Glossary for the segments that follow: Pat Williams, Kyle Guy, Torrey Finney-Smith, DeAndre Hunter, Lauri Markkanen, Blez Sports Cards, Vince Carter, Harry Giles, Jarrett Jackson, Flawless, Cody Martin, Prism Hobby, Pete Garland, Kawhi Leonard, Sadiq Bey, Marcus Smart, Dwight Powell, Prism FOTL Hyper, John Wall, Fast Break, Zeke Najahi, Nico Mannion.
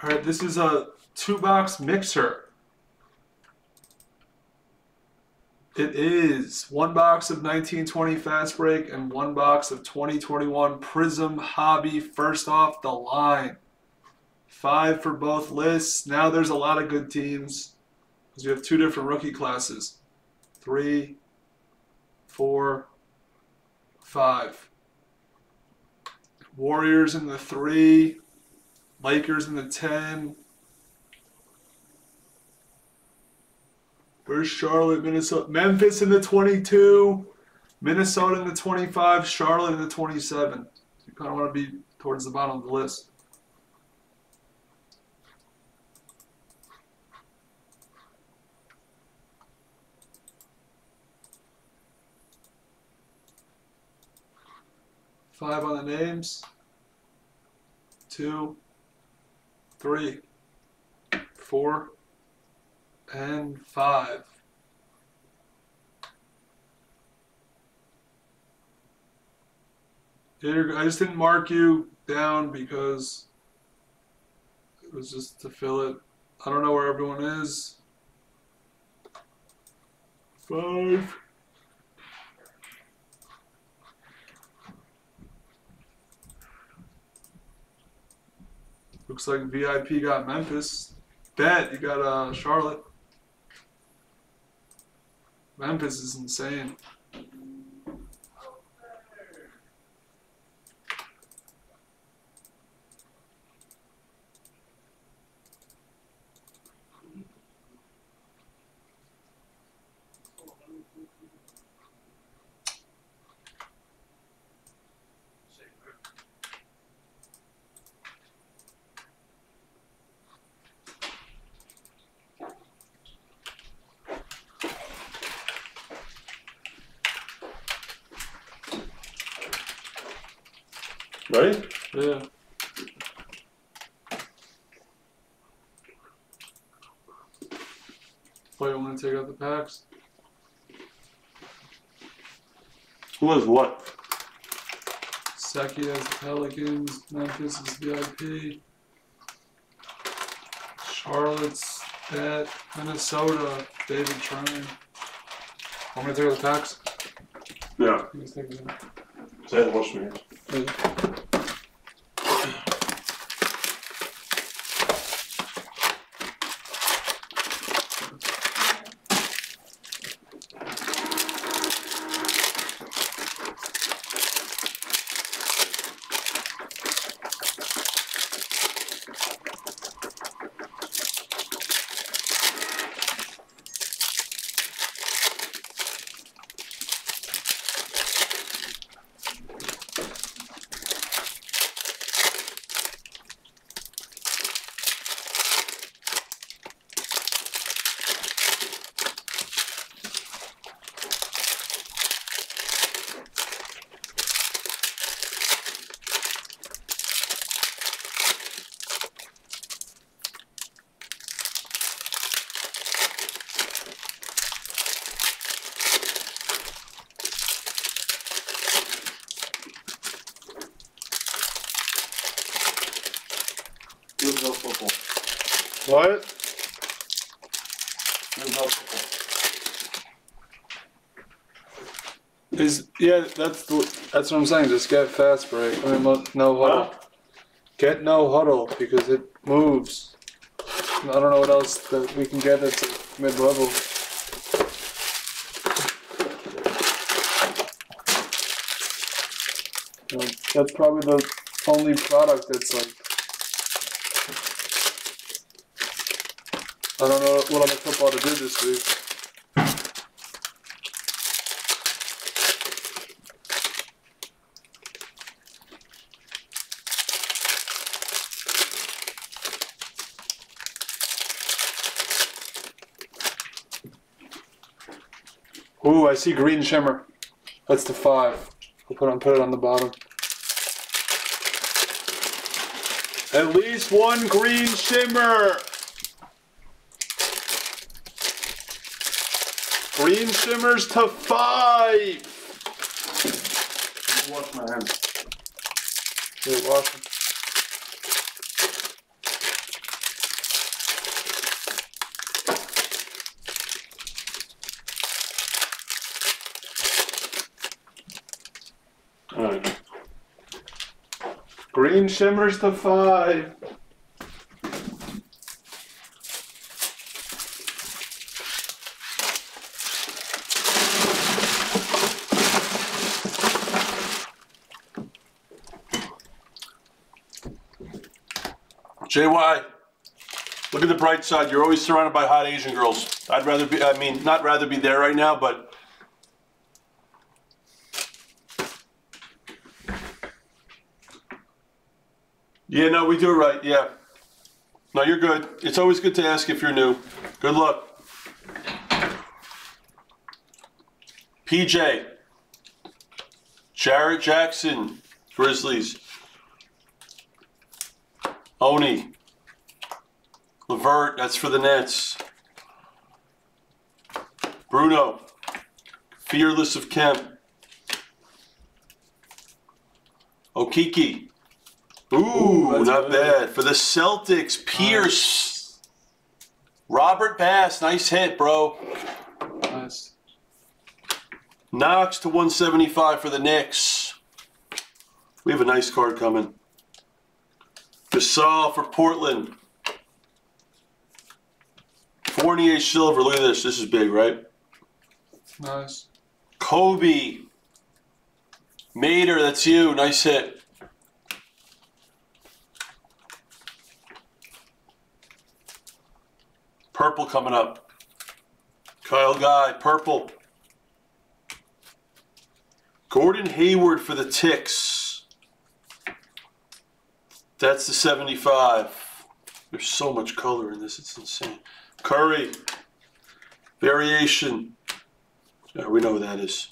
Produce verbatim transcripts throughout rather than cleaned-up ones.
All right, this is a two-box mixer. It is one box of nineteen twenty Fast Break and one box of twenty twenty-one Prism Hobby first off the line. Five for both lists. Now there's a lot of good teams because we have two different rookie classes. Three, four, five. Warriors in the three, Lakers in the ten. Where's Charlotte, Minnesota? Memphis in the twenty-two, Minnesota in the twenty-five, Charlotte in the twenty-seven. You kind of want to be towards the bottom of the list. Five on the names. Two, three, four, and five. I just didn't mark you down because it was just to fill it. I don't know where everyone is. Five. Looks like V I P got Memphis. Bet you got uh, Charlotte. Memphis is insane. Right? Yeah. Why you want to take out the packs? Who has what? Saki has the Pelicans. Memphis is V I P. Charlotte's at Minnesota. David Trine. Want me to take out the packs? Yeah. Say the watch me. Yeah. What? Is yeah, that's that's what I'm saying. Just get Fast Break. I mean, no huddle. Huh? Get no huddle because it moves. I don't know what else that we can get that's at mid level. Well, that's probably the only product that's like. I don't know what I'm going to football to do this week. Ooh, I see green shimmer. That's the five. I'll put on put it on the bottom. At least one green shimmer. Green shimmers to five. Wash my hands. Yeah, wash them. Green shimmers to five. J Y, look at the bright side. You're always surrounded by hot Asian girls. I'd rather be, I mean, not rather be there right now, but yeah, no, we do it right, yeah. No, you're good. It's always good to ask if you're new. Good luck. P J, Jarrett Jackson, Grizzlies. Oni, Levert, that's for the Nets. Bruno, Fearless of Kemp. Okiki, ooh, ooh not bad. Good. For the Celtics, Pierce. Nice. Robert Bass, nice hit, bro. Nice. Knox to one seventy-five for the Knicks. We have a nice card coming. Gasol for Portland. Fournier Silver. Look at this. This is big, right? Nice. Kobe. Mater, that's you. Nice hit. Purple coming up. Kyle Guy, purple. Gordon Hayward for the Ticks. That's the seventy-five. There's so much color in this, it's insane. Curry. Variation. Yeah, we know what that is.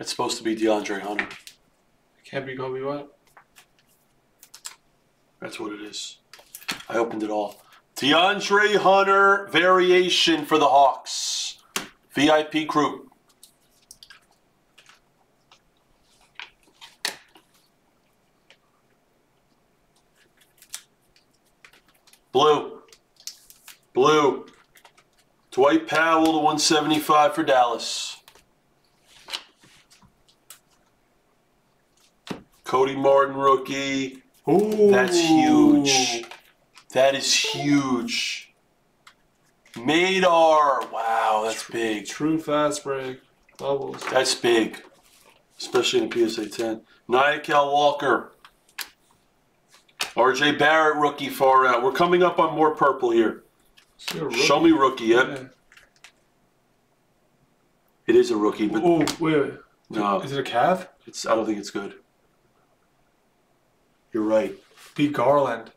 It's supposed to be DeAndre Hunter. Can't be Kobe White. That's what it is. I opened it all. DeAndre Hunter variation for the Hawks. V I P group. Blue, blue, Dwight Powell to one seventy-five for Dallas. Cody Martin rookie. Ooh. That's huge. That is huge. Madar. Wow, that's true, big. True fast break. Bubbles. That's big. Especially in a P S A ten. Niall Walker. R J Barrett, rookie, far out. We're coming up on more purple here. Show me rookie, yep. Yeah. It is a rookie, but oh wait, wait. No, is it a calf? It's. I don't think it's good. You're right. Pete Garland.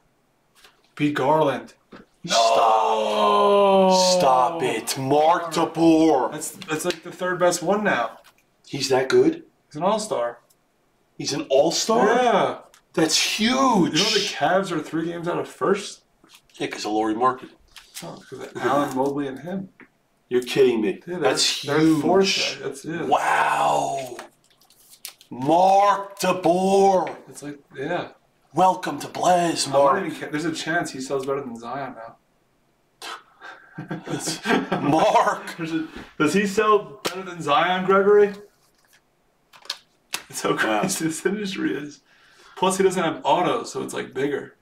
Pete Garland. No. Stop. Stop it. Mark DeBoer. That's that's like the third best one now. He's that good. He's an all star. He's an all star. Yeah. That's huge. You know the Cavs are three games out of first? Yeah, because of Lauri Markkanen. Oh, because of Alan Mobley and him. You're kidding me. Yeah, that's, that's huge. That's, yeah. Wow. Mark DeBoer. It's like, yeah. Welcome to Blaze, Mark. Even, there's a chance he sells better than Zion now. Mark. A, does he sell better than Zion, Gregory? It's how crazy this industry is. Plus, he doesn't have auto, so it's like bigger.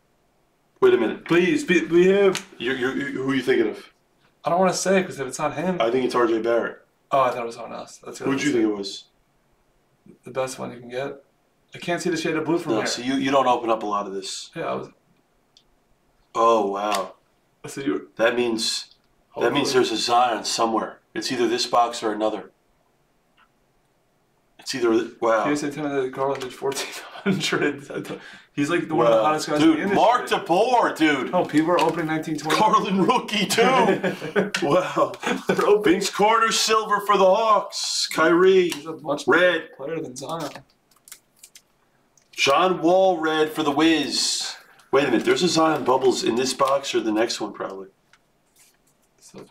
Wait a minute. Please, be, we have. You're, you're, you're, who are you thinking of? I don't want to say because if it's not him. I think it's R J Barrett. Oh, I thought it was someone else. That's who'd you think it was? The best one you can get. I can't see the shade of blue from no, here. So you, you don't open up a lot of this. Yeah. I was... Oh wow. So you were... That means hopefully. That means there's a Zion somewhere. It's either this box or another. It's either wow. P S A ten, Garland did fourteen. He's like one wow. of the hottest guys dude, in the industry. Mark DeBoer, dude. Oh, people are opening nineteen twenty. Garland rookie, too. Wow. They're opening. Vince Carter silver for the Hawks. Kyrie, he's a much red. Better player than Zion. John Wall, red for the Wiz. Wait a minute. There's a Zion Bubbles in this box or the next one, probably. So,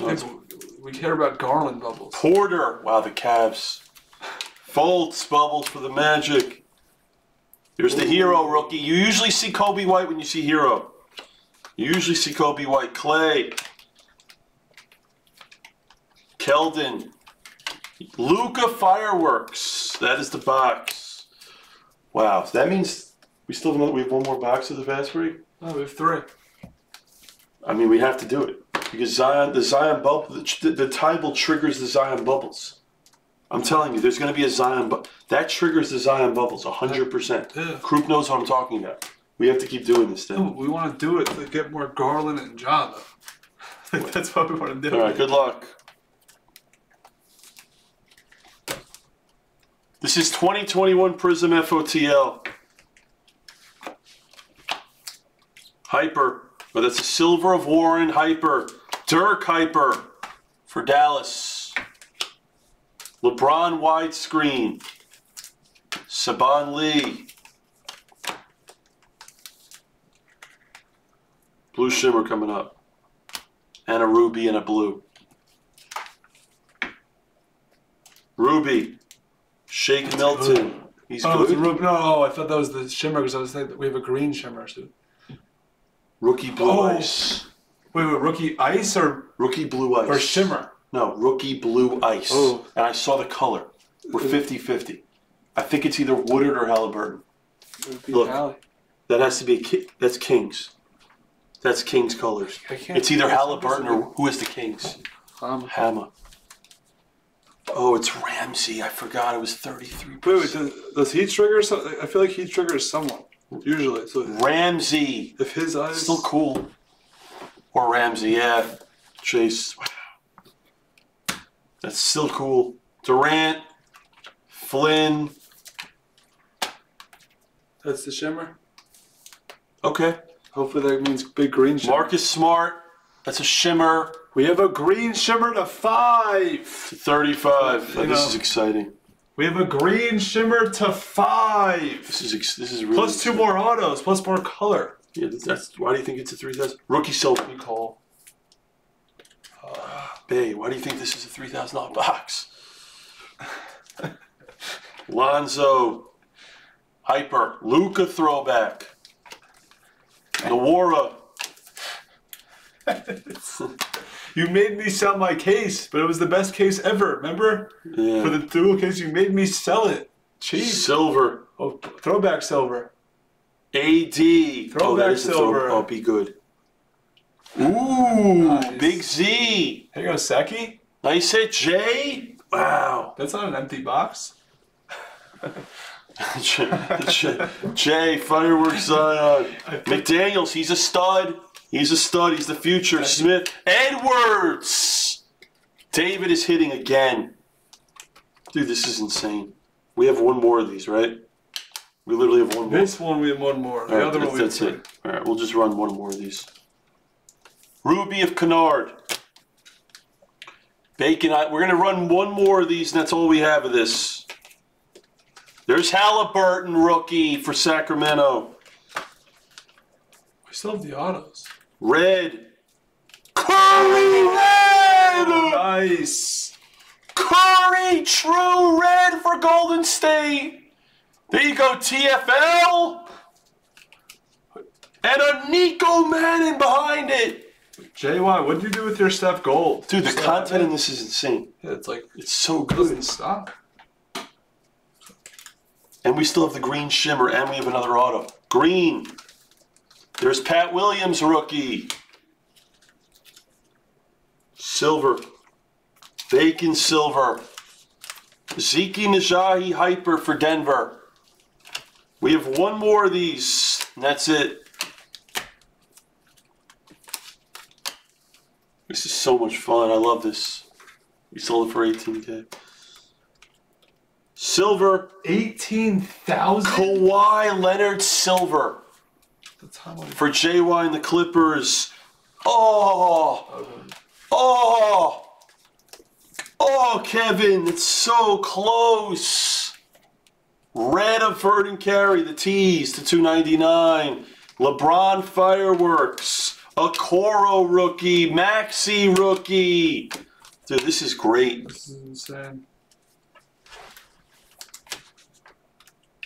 no, we care about Garland Bubbles. Porter. Wow, the Cavs. Bolts, Bubbles for the Magic. There's the Hero rookie. You usually see Kobe White when you see Hero. You usually see Kobe White. Clay. Keldon. Luca Fireworks. That is the box. Wow. So that means we still have, another, we have one more box of the Fast Break? Oh, we have three. I mean, we have to do it. Because Zion, the Zion bubble, the, the Tybalt triggers the Zion bubbles. I'm telling you, there's going to be a Zion bubble. That triggers the Zion bubbles, one hundred percent. Yeah. Croup knows what I'm talking about. We have to keep doing this thing. No, we want to do it to get more Garland and John. That's what we want to do. All right, good luck. This is twenty twenty-one Prism F O T L. Hyper. But that's a Silver of Warren Hyper. Dirk Hyper for Dallas. LeBron widescreen. Saban Lee. Blue shimmer coming up. And a ruby and a blue. Ruby. Shake Milton. He's oh, blue. Ruby. No, I thought that was the shimmer because I was thinking that we have a green shimmer. So. Rookie Blue oh. Ice. Wait, wait, Rookie Ice or? Rookie Blue Ice. Or Shimmer. No, Rookie Blue Ice. Oh. And I saw the color. We're fifty fifty. I think it's either Woodard or Halliburton. Look, Valley. That has to be a ki That's Kings. That's Kings colors. It's either Halliburton or who is the Kings? Um, Hammer. Oh, it's Ramsey. I forgot it was thirty-three percent. Wait, wait, does, does he trigger something? I feel like he triggers someone. Usually, so Ramsey. If his eyes still cool, or Ramsey, yeah, Chase. Wow. That's still cool. Durant, Flynn. That's the shimmer. Okay. Hopefully that means big green shimmer. Marcus Smart. That's a shimmer. We have a green shimmer to five. To Thirty-five. Oh, this is exciting. We have a green shimmer to five. This is this is really plus two exciting. More autos, plus more color. Yeah, that's why do you think it's a three thousand rookie selfie call? Uh, Bay, why do you think this is a three thousand dollar box? Lonzo, Hyper, Luca throwback, Nwora. You made me sell my case, but it was the best case ever, remember? Yeah. For the dual case, you made me sell it. Jeez. Silver. Oh, throwback silver. A D. Throwback oh, that is silver. Throw oh, be good. Ooh, nice. Big Z. There you go, Seki. Nice hit, Jay. Wow. That's not an empty box. Jay, Jay, fireworks on. McDaniels, he's a stud. He's a stud. He's the future. Smith. Edwards! David is hitting again. Dude, this is insane. We have one more of these, right? We literally have one more. This one, we have one more. The other one, we have two. That's it. All right, we'll just run one more of these. Ruby of Kennard. Bacon. We're going to run one more of these, and that's all we have of this. There's Halliburton, rookie, for Sacramento. We still have the autos. Red. Curry Red! Nice. Curry True Red for Golden State. There you go, T F L. And a Nico Mannion behind it. J Y, what did you do with your stuff gold? Dude, the content in this is insane. Yeah, it's like, it's so good. It doesn't stop. And we still have the green shimmer, and we have another auto. Green. There's Pat Williams, rookie. Silver. Bacon silver. Zeke Najahi Hyper for Denver. We have one more of these, and that's it. This is so much fun. I love this. We sold it for eighteen K. Silver. eighteen thousand? Kawhi Leonard silver. For J Y and the Clippers. Oh! Oh! Oh, Kevin, it's so close. Red of Verdon Carey, the tees to two ninety-nine. LeBron Fireworks. Okoro rookie. Maxi rookie. Dude, this is great. This is insane.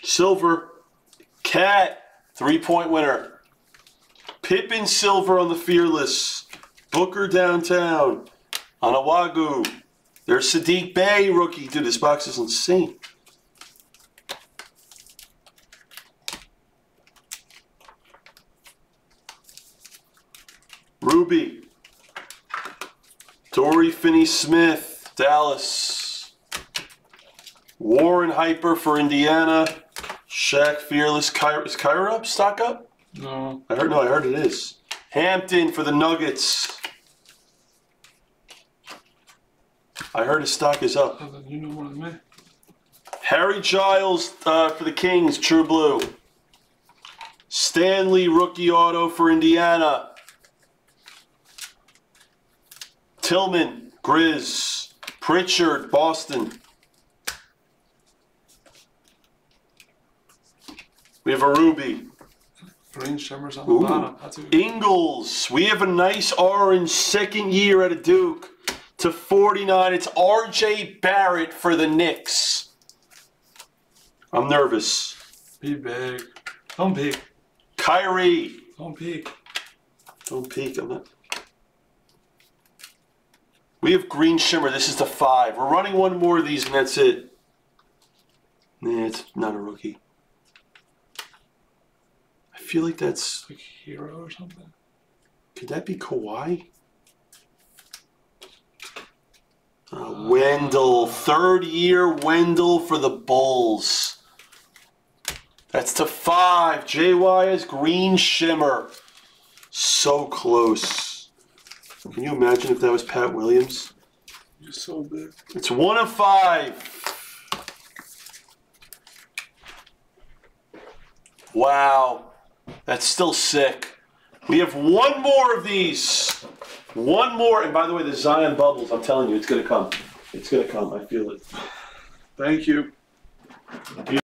Silver. Cat. Three-point winner. Pippen silver on the Fearless. Booker downtown. Anawagu. There's Sadiq Bey, rookie. Dude, this box is insane. Ruby. Torrey Finney-Smith, Dallas. Warren Hyper for Indiana. Shaq Fearless. Ky is Kyra up? Stock up? No. I heard, no, I heard it is. Hampton for the Nuggets. I heard his stock is up. You know more than me. Harry Giles uh, for the Kings, True Blue. Stanley, rookie auto for Indiana. Tillman, Grizz. Pritchard, Boston. We have a Ruby. Green shimmers on the bottom. Ingles. We have a nice orange, second year at a Duke. To forty-nine, it's R J Barrett for the Knicks. I'm nervous. Be big. Don't peek. Kyrie. Don't peek. Don't peek. I'm not. We have green shimmer. This is the five. We're running one more of these, and that's it. Nah, it's not a rookie. I feel like that's like Hero or something. Could that be Kawhi? Uh, Wendell, third year Wendell for the Bulls. That's to five. J Y is green shimmer. So close. Can you imagine if that was Pat Williams? You're so big. It's one of five. Wow. That's still sick. We have one more of these. One more, and by the way, the Zion bubbles, I'm telling you, it's going to come. It's going to come. I feel it. Thank you.